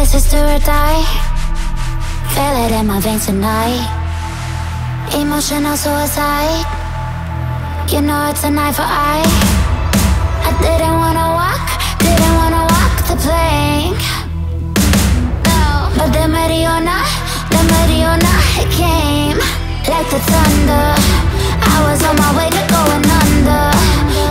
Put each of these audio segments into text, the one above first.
This is do or die. Feel it in my veins tonight. Emotional suicide. You know it's an eye for eye. I didn't wanna walk the plank. No, but the Mariona came like the thunder. I was on my way to going under.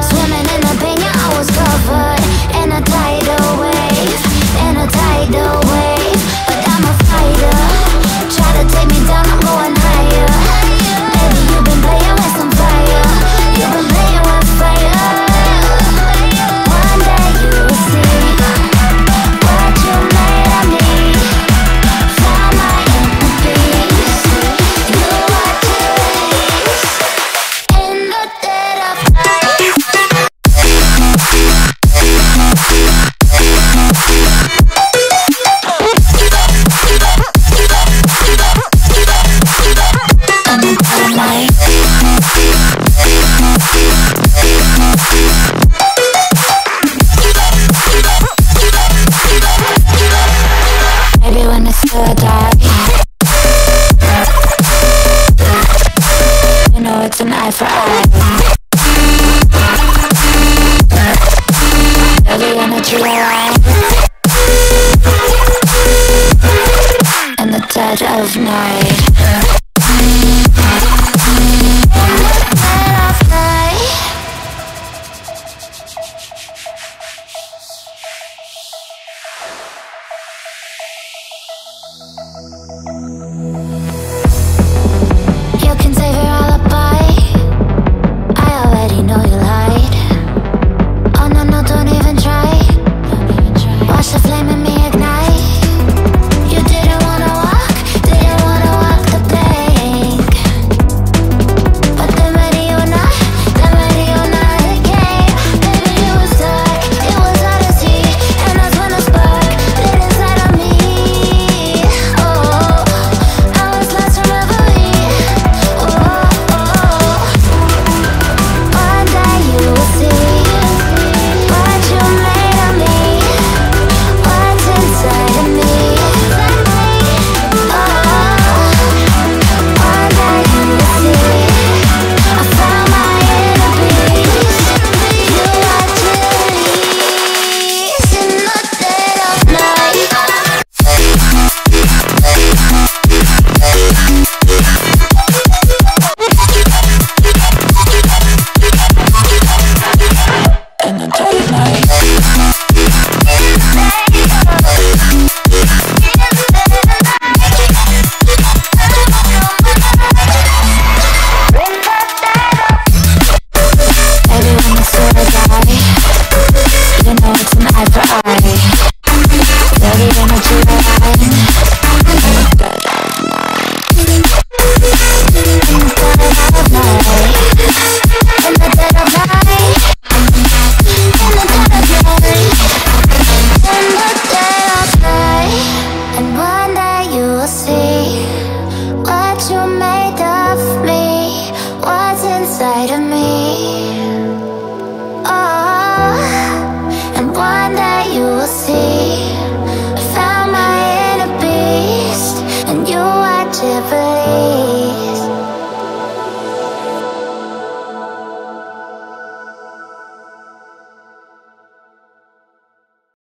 Swimming in the pina, I was covered in a tidal wave. In a tidal wave, but I'm a fighter. Try to take me down, I'm going higher. Baby, you've been playing with some fire. You've been playing with fire. One day you'll see what you made of me. Found my inner peace. You are to release in the dead of night. Dead of Night.